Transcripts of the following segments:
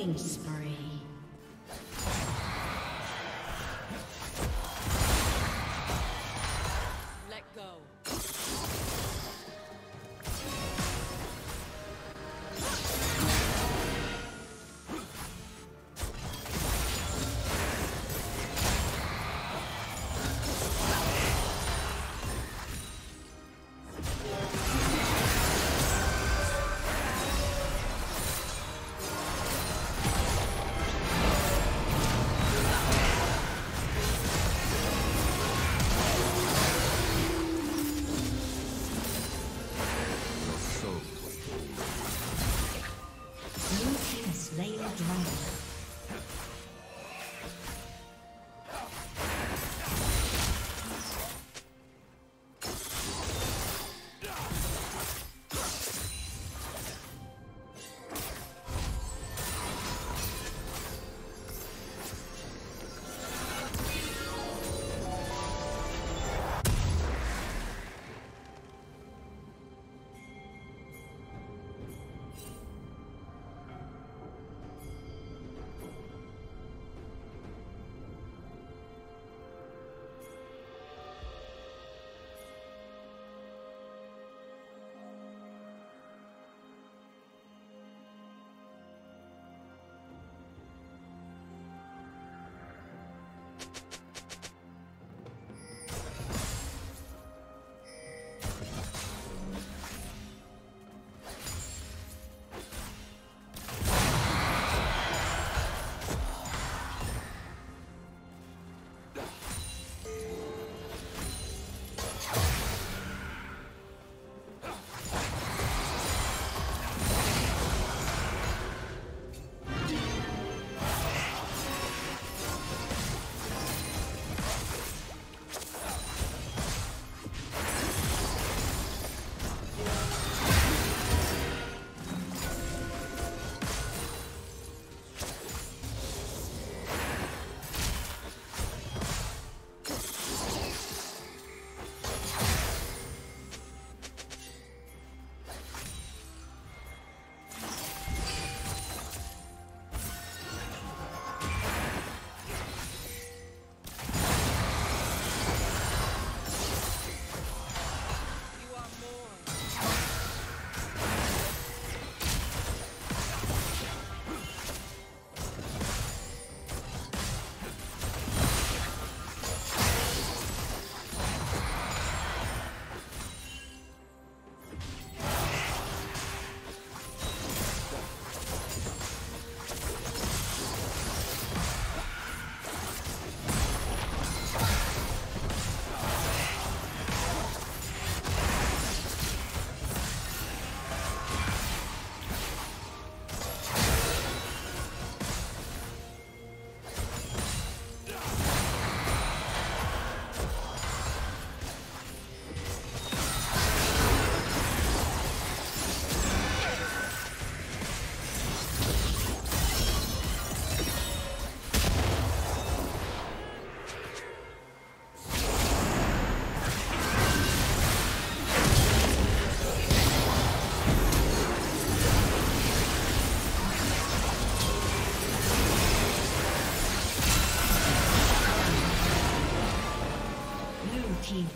Killing spree. Let go.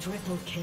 Triple kill.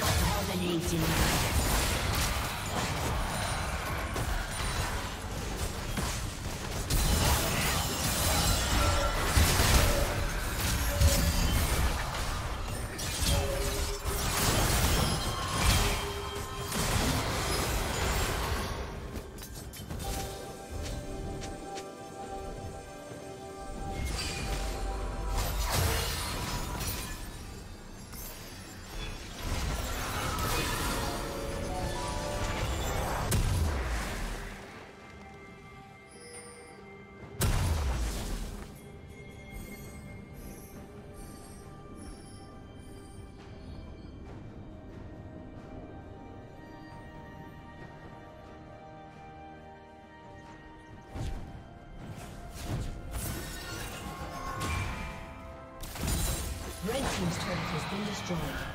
Dominating. This turret has been destroyed.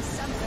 A sub